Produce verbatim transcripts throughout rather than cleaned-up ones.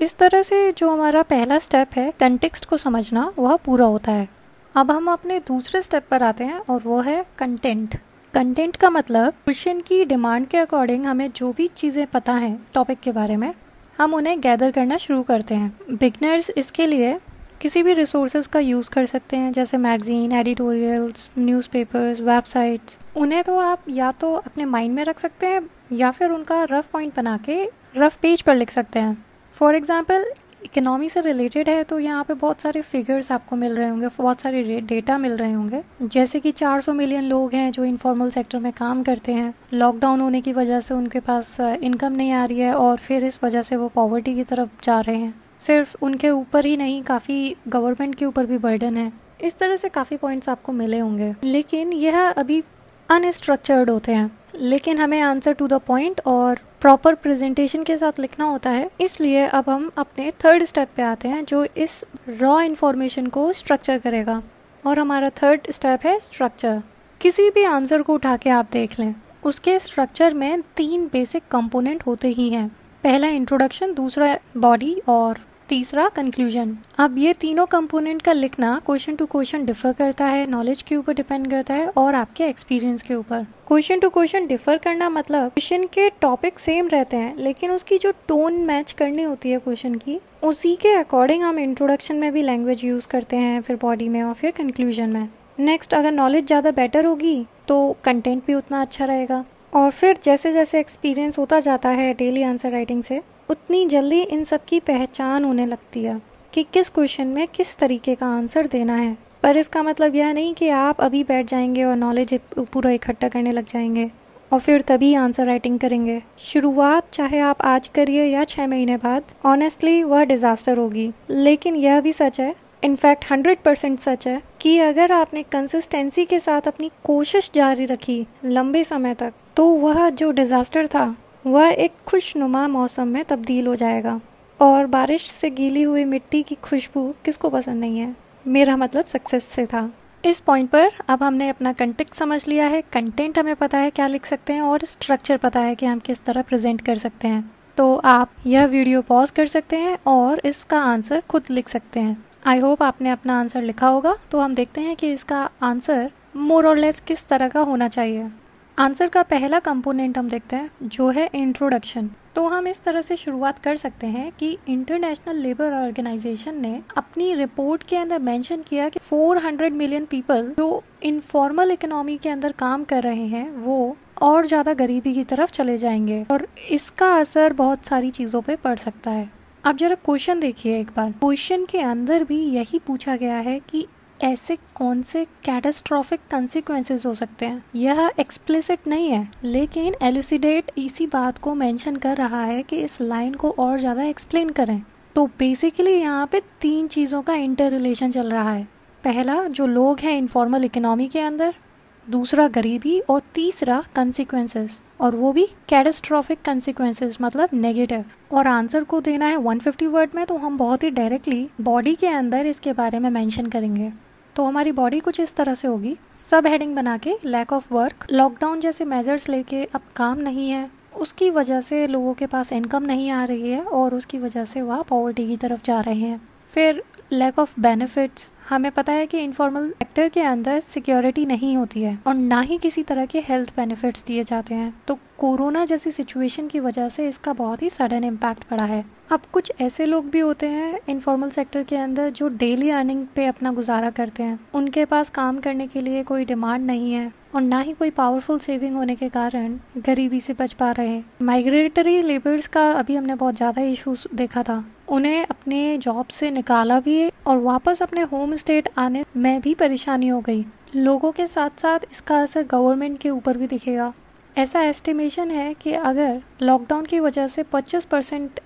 तो इस तरह से जो हमारा पहला स्टेप है कंटेक्स्ट को समझना, वह पूरा होता है। अब हम अपने दूसरे स्टेप पर आते हैं और वो है कंटेंट। कंटेंट का मतलब क्वेश्चन की डिमांड के अकॉर्डिंग हमें जो भी चीज़ें पता हैं टॉपिक के बारे में, हम उन्हें गैदर करना शुरू करते हैं। बिगनर्स इसके लिए किसी भी रिसोर्सेज का यूज़ कर सकते हैं, जैसे मैगज़ीन, एडिटोरियल्स, न्यूज़पेपर्स, वेबसाइट्स। उन्हें तो आप या तो अपने माइंड में रख सकते हैं या फिर उनका रफ पॉइंट बना के रफ पेज पर लिख सकते हैं। फॉर एग्ज़ाम्पल, इकनॉमी से रिलेटेड है तो यहाँ पे बहुत सारे फिगर्स आपको मिल रहे होंगे, बहुत सारे डेटा मिल रहे होंगे, जैसे कि चार सौ मिलियन लोग हैं जो इनफॉर्मल सेक्टर में काम करते हैं। लॉकडाउन होने की वजह से उनके पास इनकम नहीं आ रही है और फिर इस वजह से वो पॉवर्टी की तरफ जा रहे हैं। सिर्फ उनके ऊपर ही नहीं, काफ़ी गवर्नमेंट के ऊपर भी बर्डन है। इस तरह से काफ़ी पॉइंट्स आपको मिले होंगे, लेकिन यह अभी अनस्ट्रक्चर्ड होते हैं। लेकिन हमें आंसर टू द पॉइंट और प्रॉपर प्रेजेंटेशन के साथ लिखना होता है। इसलिए अब हम अपने थर्ड स्टेप पे आते हैं जो इस रॉ इन्फॉर्मेशन को स्ट्रक्चर करेगा, और हमारा थर्ड स्टेप है स्ट्रक्चर। किसी भी आंसर को उठा के आप देख लें, उसके स्ट्रक्चर में तीन बेसिक कंपोनेंट होते ही हैं। पहला इंट्रोडक्शन, दूसरा बॉडी और तीसरा कंक्लूजन। अब ये तीनों कंपोनेंट का लिखना क्वेश्चन टू क्वेश्चन डिफर करता है, नॉलेज के ऊपर डिपेंड करता है और आपके एक्सपीरियंस के ऊपर। क्वेश्चन टू क्वेश्चन डिफर करना मतलब क्वेश्चन के टॉपिक सेम रहते हैं लेकिन उसकी जो टोन मैच करनी होती है क्वेश्चन की, उसी के अकॉर्डिंग हम इंट्रोडक्शन में भी लैंग्वेज यूज करते हैं, फिर बॉडी में और फिर कंक्लूजन में। नेक्स्ट, अगर नॉलेज ज़्यादा बेटर होगी तो कंटेंट भी उतना अच्छा रहेगा, और फिर जैसे जैसे एक्सपीरियंस होता जाता है डेली आंसर राइटिंग से, उतनी जल्दी इन सब की पहचान होने लगती है कि किस क्वेश्चन में किस तरीके का आंसर देना है। पर इसका मतलब यह नहीं कि आप अभी बैठ जाएंगे और नॉलेज पूरा इकट्ठा करने लग जाएंगे और फिर तभी आंसर राइटिंग करेंगे। शुरुआत चाहे आप आज करिए या छः महीने बाद, ऑनेस्टली वह डिज़ास्टर होगी। लेकिन यह भी सच है, इनफैक्ट हंड्रेड परसेंट सच है कि अगर आपने कंसिस्टेंसी के साथ अपनी कोशिश जारी रखी लंबे समय तक, तो वह जो डिज़ास्टर था वह एक खुशनुमा मौसम में तब्दील हो जाएगा। और बारिश से गीली हुई मिट्टी की खुशबू किसको पसंद नहीं है। मेरा मतलब सक्सेस से था। इस पॉइंट पर अब हमने अपना कंटेक्स्ट समझ लिया है, कंटेंट हमें पता है क्या लिख सकते हैं और स्ट्रक्चर पता है कि हम किस तरह प्रेजेंट कर सकते हैं। तो आप यह वीडियो पॉज कर सकते हैं और इसका आंसर खुद लिख सकते हैं। आई होप आपने अपना आंसर लिखा होगा। तो हम देखते हैं कि इसका आंसर मोर और लेस किस तरह का होना चाहिए। आंसर का पहला कंपोनेंट हम देखते हैं जो है इंट्रोडक्शन। तो हम इस तरह से शुरुआत कर सकते हैं कि इंटरनेशनल लेबर ऑर्गेनाइजेशन ने अपनी रिपोर्ट के अंदर मेंशन किया कि चार सौ मिलियन पीपल जो इनफॉर्मल इकोनॉमी के अंदर काम कर रहे हैं वो और ज़्यादा गरीबी की तरफ चले जाएंगे और इसका असर बहुत सारी चीज़ों पे पड़ सकता है। अब जरा क्वेश्चन देखिए एक बार, क्वेश्चन के अंदर भी यही पूछा गया है कि ऐसे कौन से कैटास्ट्रॉफिक कंसिक्वेंसेस हो सकते हैं। यह एक्सप्लिसिट नहीं है लेकिन एलुसिडेट इसी बात को मेंशन कर रहा है कि इस लाइन को और ज़्यादा एक्सप्लेन करें। तो बेसिकली यहाँ पे तीन चीज़ों का इंटर रिलेशन चल रहा है। पहला, जो लोग हैं इनफॉर्मल इकोनॉमी के अंदर, दूसरा गरीबी और तीसरा कंसिक्वेंसेस, और वो भी कैटास्ट्रॉफिक कंसिक्वेंसेस मतलब नेगेटिव। और आंसर को देना है एक सौ पचास वर्ड में, तो हम बहुत ही डायरेक्टली बॉडी के अंदर इसके बारे में मेंशन करेंगे। तो हमारी बॉडी कुछ इस तरह से होगी, सब हेडिंग बना के लैक ऑफ वर्क, लॉकडाउन जैसे मेजर्स लेके अब काम नहीं है, उसकी वजह से लोगों के पास इनकम नहीं आ रही है और उसकी वजह से वह पॉवर्टी की तरफ जा रहे हैं। फिर लैक ऑफ बेनिफिट्स, हमें पता है कि इनफॉर्मल सेक्टर के अंदर सिक्योरिटी नहीं होती है और ना ही किसी तरह के हेल्थ बेनिफिट्स दिए जाते हैं। तो कोरोना जैसी सिचुएशन की वजह से इसका बहुत ही सडन इम्पैक्ट पड़ा है। अब कुछ ऐसे लोग भी होते हैं इनफॉर्मल सेक्टर के अंदर जो डेली अर्निंग पे अपना गुजारा करते हैं, उनके पास काम करने के लिए कोई डिमांड नहीं है और ना ही कोई पावरफुल सेविंग होने के कारण गरीबी से बच पा रहे हैं। माइग्रेटरी लेबर्स का अभी हमने बहुत ज़्यादा इश्यूज देखा था, उन्हें अपने जॉब से निकाला भी और वापस अपने होम स्टेट आने में भी परेशानी हो गई। लोगों के साथ साथ इसका असर गवर्नमेंट के ऊपर भी दिखेगा। ऐसा एस्टिमेशन है कि अगर लॉकडाउन की वजह से पच्चीस परसेंट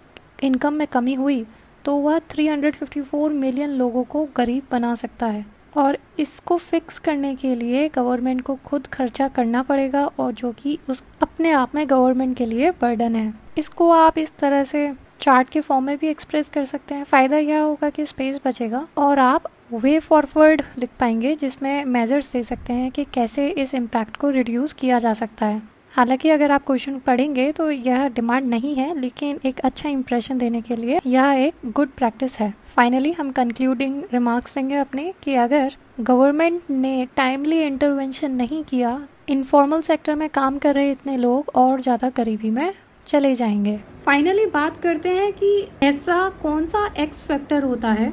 इनकम में कमी हुई तो वह तीन सौ चौवन मिलियन लोगों को गरीब बना सकता है, और इसको फिक्स करने के लिए गवर्नमेंट को खुद खर्चा करना पड़ेगा और जो कि उस अपने आप में गवर्नमेंट के लिए बर्डन है। इसको आप इस तरह से चार्ट के फॉर्म में भी एक्सप्रेस कर सकते हैं। फ़ायदा यह होगा कि स्पेस बचेगा और आप वे फॉरवर्ड लिख पाएंगे जिसमें मेजर्स दे सकते हैं कि कैसे इस इम्पैक्ट को रिड्यूस किया जा सकता है। हालांकि अगर आप क्वेश्चन पढ़ेंगे तो यह डिमांड नहीं है, लेकिन एक अच्छा इंप्रेशन देने के लिए यह एक गुड प्रैक्टिस है। फाइनली हम कंक्लूडिंग रिमार्क्स देंगे अपने कि अगर गवर्नमेंट ने टाइमली इंटरवेंशन नहीं किया, इनफॉर्मल सेक्टर में काम कर रहे इतने लोग और ज़्यादा गरीबी में चले जाएंगे। फाइनली बात करते हैं कि ऐसा कौन सा एक्स फैक्टर होता है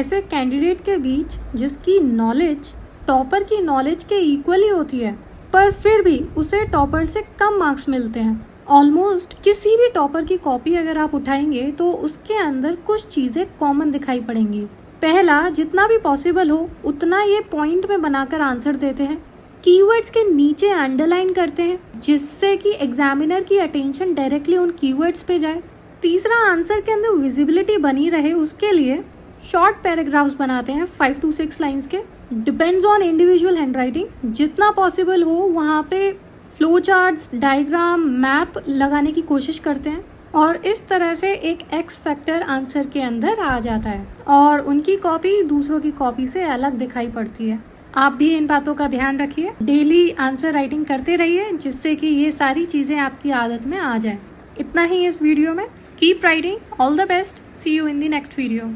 ऐसे कैंडिडेट के बीच जिसकी नॉलेज टॉपर की नॉलेज के इक्वल ही होती है, पर फिर भी उसे टॉपर से कम मार्क्स मिलते हैं। ऑलमोस्ट किसी भी टॉपर की कॉपी अगर आप उठाएंगे तो उसके अंदर कुछ चीज़ें कॉमन दिखाई पड़ेंगी। पहला, जितना भी पॉसिबल हो उतना ये पॉइंट में बनाकर आंसर देते हैं, कीवर्ड्स के नीचे अंडरलाइन करते हैं जिससे कि एग्जामिनर की अटेंशन डायरेक्टली उन कीवर्ड्स पे जाए। तीसरा, आंसर के अंदर विजिबिलिटी बनी रहे उसके लिए शॉर्ट पैराग्राफ्स बनाते हैं फाइव टू सिक्स लाइंस के। डिपेंड्स ऑन इंडिविजुअल हैंडराइटिंग, जितना पॉसिबल हो वहाँ पे फ्लो चार्ट्स, डायग्राम, मैप लगाने की कोशिश करते हैं और इस तरह से एक एक्स फैक्टर आंसर के अंदर आ जाता है और उनकी कॉपी दूसरों की कॉपी से अलग दिखाई पड़ती है। आप भी इन बातों का ध्यान रखिए, डेली आंसर राइटिंग करते रहिए जिससे कि ये सारी चीज़ें आपकी आदत में आ जाए। इतना ही इस वीडियो में। Keep writing, all the best, see you in the next video.